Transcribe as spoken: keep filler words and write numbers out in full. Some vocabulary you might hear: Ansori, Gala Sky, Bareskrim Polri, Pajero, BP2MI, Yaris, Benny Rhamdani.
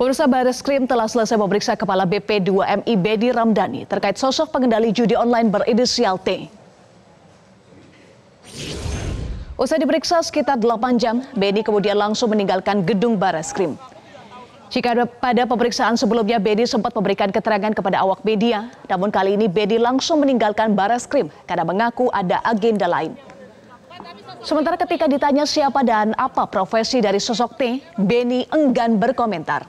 Pemirsa, Bareskrim telah selesai memeriksa Kepala B P dua M I Benny Rhamdani terkait sosok pengendali judi online berinisial T. Usai diperiksa sekitar delapan jam, Benny kemudian langsung meninggalkan gedung Bareskrim. Jika pada pemeriksaan sebelumnya Benny sempat memberikan keterangan kepada awak media, namun kali ini Benny langsung meninggalkan Bareskrim karena mengaku ada agenda lain. Sementara ketika ditanya siapa dan apa profesi dari sosok T, Benny enggan berkomentar.